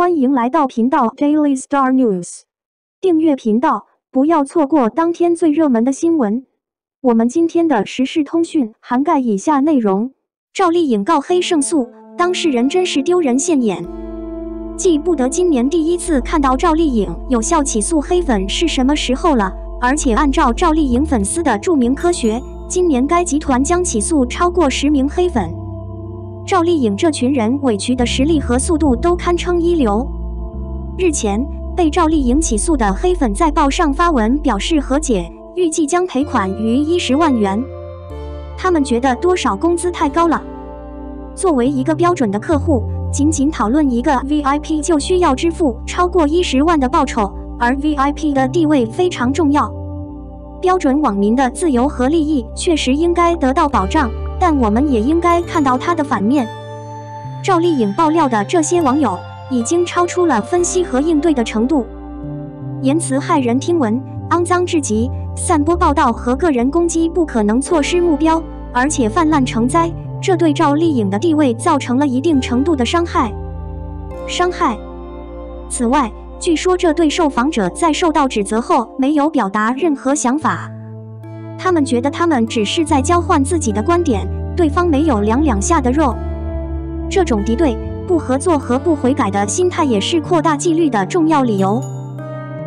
欢迎来到频道 Daily Star News， 订阅频道，不要错过当天最热门的新闻。我们今天的时事通讯涵盖以下内容：赵丽颖告黑胜诉，当事人真实丢人现眼。记不得今年第一次看到赵丽颖有效起诉黑粉是什么时候了，而且按照赵丽颖粉丝的著名科学，今年该集团将起诉超过10名黑粉。 赵丽颖这群人委屈的实力和速度都堪称一流。日前，被赵丽颖起诉的黑粉在报上发文表示和解，预计将赔款逾10万元。他们觉得多少工资太高了。作为一个标准的客户，仅仅讨论一个 VIP 就需要支付超过10万的报酬，而 VIP 的地位非常重要。标准网民的自由和利益确实应该得到保障。 但我们也应该看到它的反面。赵丽颖爆料的这些网友已经超出了分析和应对的程度，言辞骇人听闻，肮脏至极，散播报道和个人攻击不可能错失目标，而且泛滥成灾，这对赵丽颖的地位造成了一定程度的伤害。此外，据说这对受访者在受到指责后没有表达任何想法。 他们觉得他们只是在交换自己的观点，对方没有两下的肉。这种敌对、不合作和不悔改的心态也是扩大纪律的重要理由。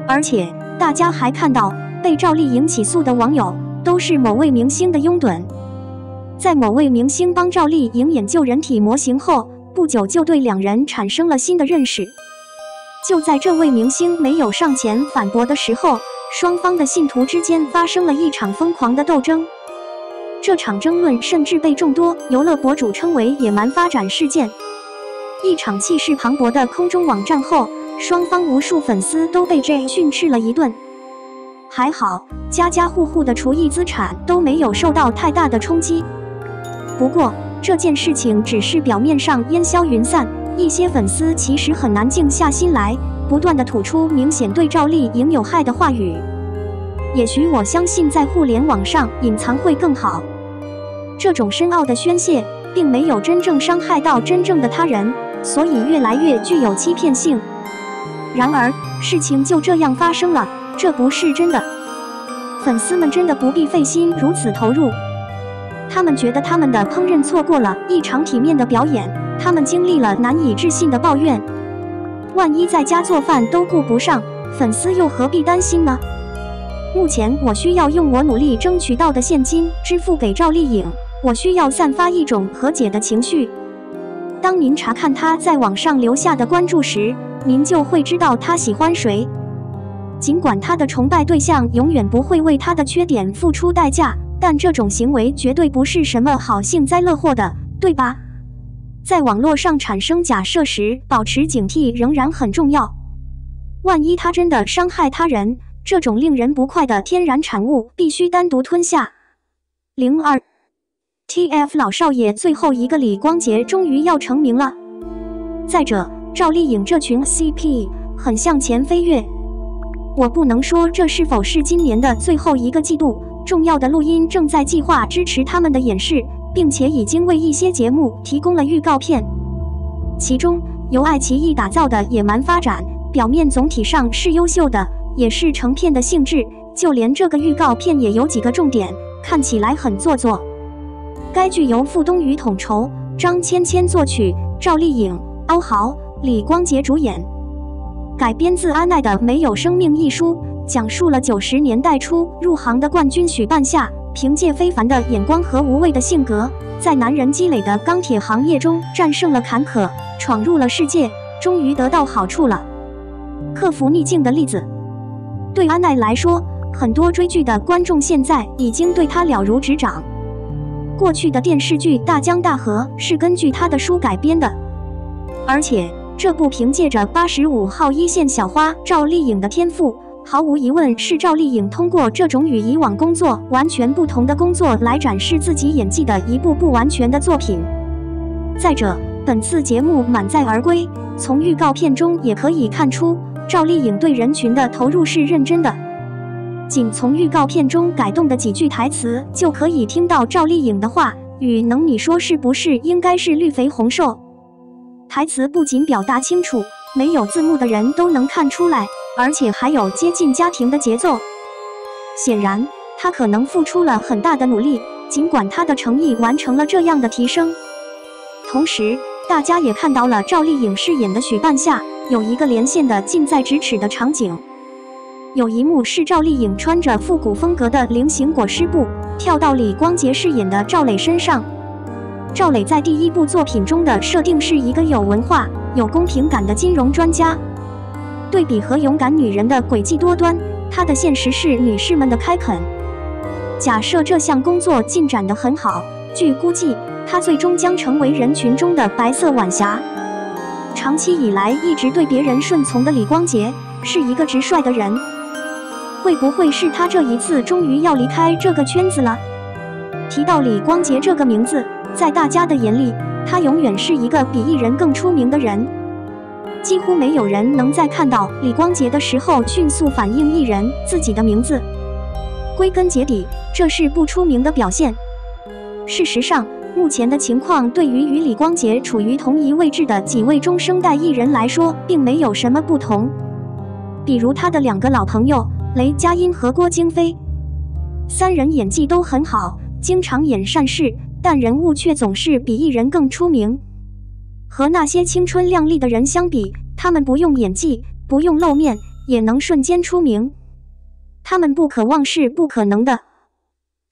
而且，大家还看到，被赵丽颖起诉的网友都是某位明星的拥趸。在某位明星帮赵丽颖研究人体模型后，不久就对两人产生了新的认识。就在这位明星没有上前反驳的时候， 双方的信徒之间发生了一场疯狂的斗争，这场争论甚至被众多游乐博主称为“野蛮发展事件”。一场气势磅礴的空中网战后，双方无数粉丝都被这训斥了一顿。还好，家户的厨艺资产都没有受到太大的冲击。不过，这件事情只是表面上烟消云散，一些粉丝其实很难静下心来， 不断地吐出明显对赵丽颖有害的话语。也许我相信，在互联网上隐藏会更好。这种深奥的宣泄，并没有真正伤害到真正的他人，所以越来越具有欺骗性。然而，事情就这样发生了，这不是真的。粉丝们真的不必费心如此投入。他们觉得他们的烹饪错过了一场体面的表演，他们经历了难以置信的抱怨。 万一在家做饭都顾不上，粉丝又何必担心呢？目前我需要用我努力争取到的现金支付给赵丽颖，我需要散发一种和解的情绪。当您查看她在网上留下的关注时，您就会知道她喜欢谁。尽管她的崇拜对象永远不会为她的缺点付出代价，但这种行为绝对不是什么好幸灾乐祸的，对吧？ 在网络上产生假设时，保持警惕仍然很重要。万一他真的伤害他人，这种令人不快的天然产物必须单独吞下。02，TF 老少爷最后一个李光洁终于要成名了。再者，赵丽颖这群 CP 很向前飞跃。我不能说这是否是今年的最后一个季度，重要的录音正在计划支持他们的演示， 并且已经为一些节目提供了预告片，其中由爱奇艺打造的《野蛮发展》表面总体上是优秀的，也是成片的性质，就连这个预告片也有几个重点，看起来很做作。该剧由傅东宇统筹，张芊芊作曲，赵丽颖、欧豪、李光洁主演，改编自阿奈的《没有生命》一书，讲述了90年代初入行的冠军许半夏 凭借非凡的眼光和无畏的性格，在男人积累的钢铁行业中战胜了坎坷，闯入了世界，终于得到好处了。克服逆境的例子，对阿奈来说，很多追剧的观众现在已经对她了如指掌。过去的电视剧《大江大河》是根据她的书改编的，而且这部凭借着85号一线小花赵丽颖的天赋， 毫无疑问，是赵丽颖通过这种与以往工作完全不同的工作来展示自己演技的一部不完全的作品。再者，本次节目满载而归，从预告片中也可以看出，赵丽颖对人群的投入是认真的。仅从预告片中改动的几句台词就可以听到赵丽颖的话语能你说是不是应该是绿肥红瘦？台词不仅表达清楚，没有字幕的人都能看出来，而且还有接近家庭的节奏。显然，他可能付出了很大的努力，尽管他的诚意完成了这样的提升。同时，大家也看到了赵丽颖饰演的许半夏有一个连线的近在咫尺的场景。 有一幕是赵丽颖穿着复古风格的菱形裹尸布跳到李光洁饰演的赵磊身上。赵磊在第一部作品中的设定是一个有文化、有公平感的金融专家。对比和勇敢女人的诡计多端，他的现实是女士们的开垦。假设这项工作进展得很好，据估计，他最终将成为人群中的白色晚霞。长期以来一直对别人顺从的李光洁是一个直率的人。 会不会是他这一次终于要离开这个圈子了？提到李光洁这个名字，在大家的眼里，他永远是一个比艺人更出名的人。几乎没有人能在看到李光洁的时候迅速反应艺人自己的名字。归根结底，这是不出名的表现。事实上，目前的情况对于与李光洁处于同一位置的几位中生代艺人来说，并没有什么不同。比如他的两个老朋友 雷佳音和郭京飞，三人演技都很好，经常演善事，但人物却总是比艺人更出名。和那些青春靓丽的人相比，他们不用演技，不用露面，也能瞬间出名。他们不渴望是不可能的，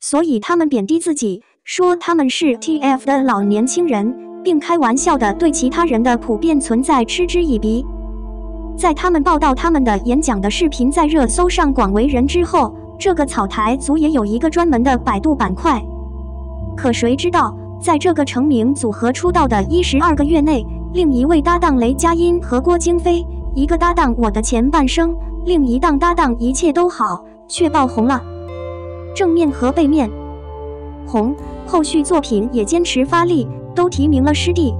所以他们贬低自己，说他们是 TF 的老年轻人，并开玩笑地对其他人的普遍存在嗤之以鼻。 在他们报道他们的演讲的视频在热搜上广为人知后，这个草台族也有一个专门的百度板块。可谁知道，在这个成名组合出道的12个月内，另一位搭档雷佳音和郭京飞，一个搭档《我的前半生》，另一档搭档《一切都好》，却爆红了。正面和背面红，后续作品也坚持发力，都提名了师弟。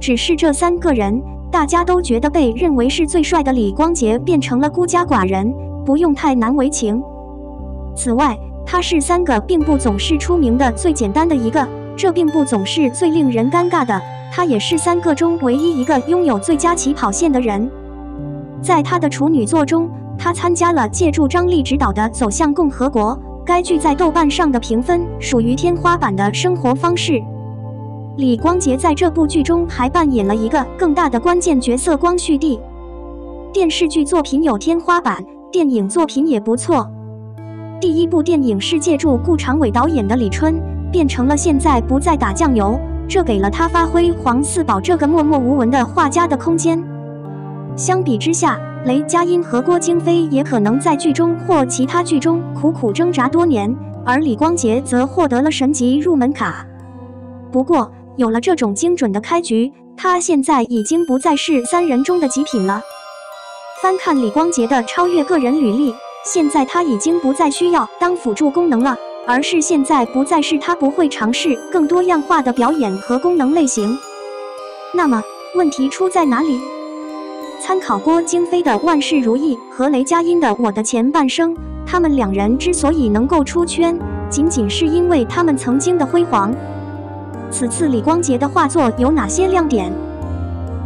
只是这3个人。 大家都觉得被认为是最帅的李光洁变成了孤家寡人，不用太难为情。此外，他是3个并不总是出名的最简单的一个，这并不总是最令人尴尬的。他也是3个中唯一一个拥有最佳起跑线的人。在他的处女作中，他参加了借助张力执导的《走向共和国》，该剧在豆瓣上的评分属于天花板的生活方式。 李光洁在这部剧中还扮演了一个更大的关键角色——光绪帝。电视剧作品有天花板，电影作品也不错。第一部电影是借助顾长伟导演的《李春》，变成了现在不再打酱油，这给了他发挥黄四宝这个默默无闻的画家的空间。相比之下，雷佳音和郭京飞也可能在剧中或其他剧中苦苦挣扎多年，而李光洁则获得了神级入门卡。不过， 有了这种精准的开局，他现在已经不再是3人中的极品了。翻看李光洁的超越个人履历，现在他已经不再需要当辅助功能了，而是现在不再是他不会尝试更多样化的表演和功能类型。那么问题出在哪里？参考郭京飞的《万事如意》和雷佳音的《我的前半生》，他们2人之所以能够出圈，仅仅是因为他们曾经的辉煌。 此次李光洁的画作有哪些亮点？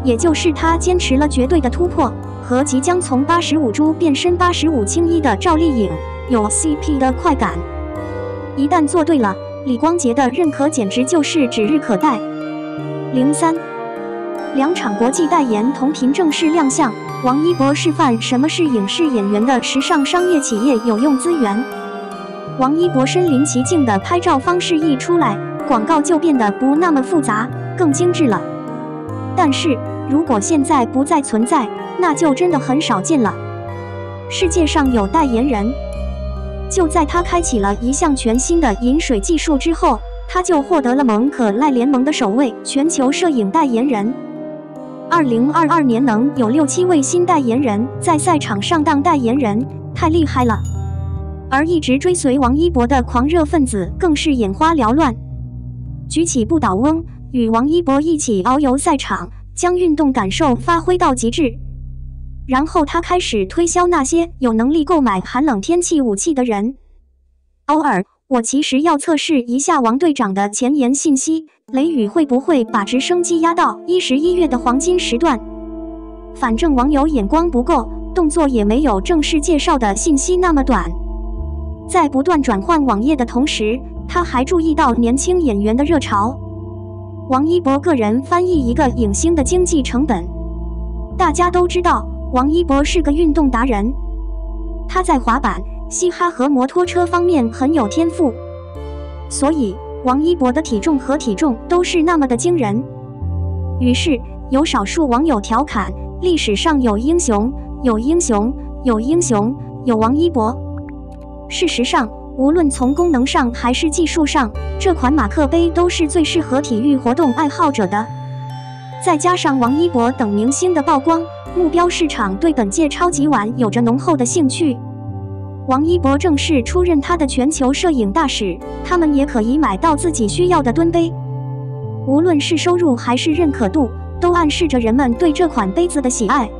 也就是他坚持了绝对的突破，和即将从85株变身85青衣的赵丽颖有 CP 的快感。一旦做对了，李光洁的认可简直就是指日可待。03，2场国际代言同频正式亮相，王一博示范什么是影视演员的时尚商业企业有用资源。王一博身临其境的拍照方式一出来， 广告就变得不那么复杂，更精致了。但是如果现在不再存在，那就真的很少见了。世界上有代言人，就在他开启了一项全新的饮水技术之后，他就获得了蒙可赖联盟的首位全球摄影代言人。2022年能有6、7位新代言人在赛场上当代言人，太厉害了。而一直追随王一博的狂热分子更是眼花缭乱。 举起不倒翁，与王一博一起遨游赛场，将运动感受发挥到极致。然后他开始推销那些有能力购买寒冷天气武器的人。偶尔，我其实要测试一下王队长的前沿信息，雷雨会不会把直升机压到11月的黄金时段？反正网友眼光不够，动作也没有正式介绍的信息那么短。在不断转换网页的同时，他还注意到年轻演员的热潮。王一博个人翻译一个影星的经济成本。大家都知道，王一博是个运动达人，他在滑板、嘻哈和摩托车方面很有天赋，所以王一博的体重都是那么的惊人。于是有少数网友调侃：“历史上有英雄，有王一博。”事实上，无论从功能上还是技术上，这款马克杯都是最适合体育活动爱好者的。再加上王一博等明星的曝光，目标市场对本届超级碗有着浓厚的兴趣。王一博正式出任他的全球摄影大使，他们也可以买到自己需要的吨杯。无论是收入还是认可度，都暗示着人们对这款杯子的喜爱。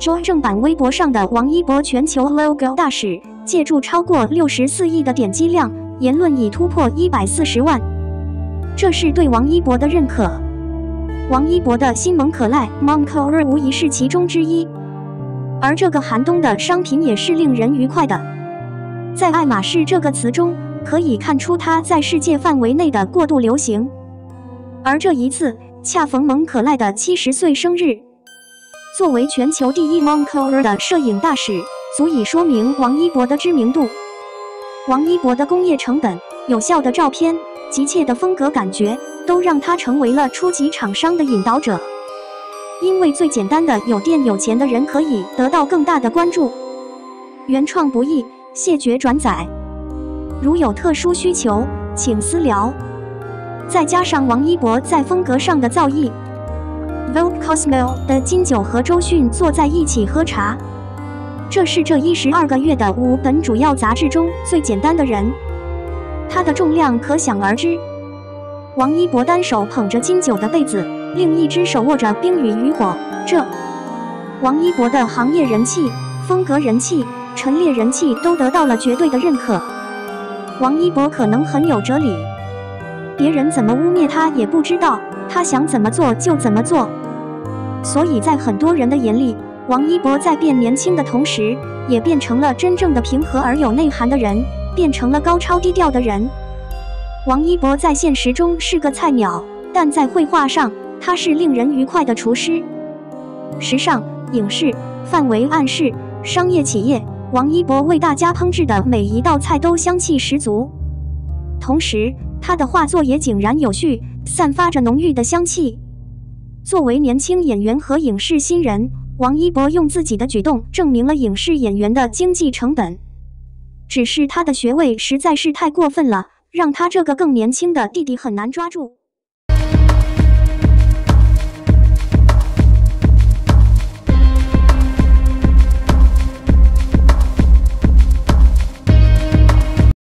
Joy 正版微博上的王一博全球 logo 大使，借助超过64亿的点击量，言论已突破140万，这是对王一博的认可。王一博的新萌可赖 Moncler 无疑是其中之一，而这个寒冬的商品也是令人愉快的。在爱马仕这个词中，可以看出它在世界范围内的过度流行。而这一次，恰逢蒙可赖的70岁生日，作为全球第一 Moncler 的摄影大使，足以说明王一博的知名度。王一博的工业成本、有效的照片、急切的风格感觉，都让他成为了初级厂商的引导者。因为最简单的有电有钱的人可以得到更大的关注。原创不易，谢绝转载。如有特殊需求，请私聊。再加上王一博在风格上的造诣 ，Vogue Cosmo 的金九和周迅坐在一起喝茶，这是这12个月的5本主要杂志中最简单的人，他的重量可想而知。王一博单手捧着金九的被子，另一只手握着冰与渔火。这王一博的行业人气、风格人气、陈列人气都得到了绝对的认可。王一博可能很有哲理，别人怎么污蔑他也不知道，他想怎么做就怎么做。所以在很多人的眼里，王一博在变年轻的同时，也变成了真正的平和而有内涵的人，变成了高超低调的人。王一博在现实中是个菜鸟，但在绘画上，他是令人愉快的厨师。时尚、影视、范围暗示、商业企业，王一博为大家烹制的每一道菜都香气十足。同时，他的画作也井然有序，散发着浓郁的香气。作为年轻演员和影视新人，王一博用自己的举动证明了影视演员的经济成本。只是他的学位实在是太过分了，让他这个更年轻的弟弟很难抓住。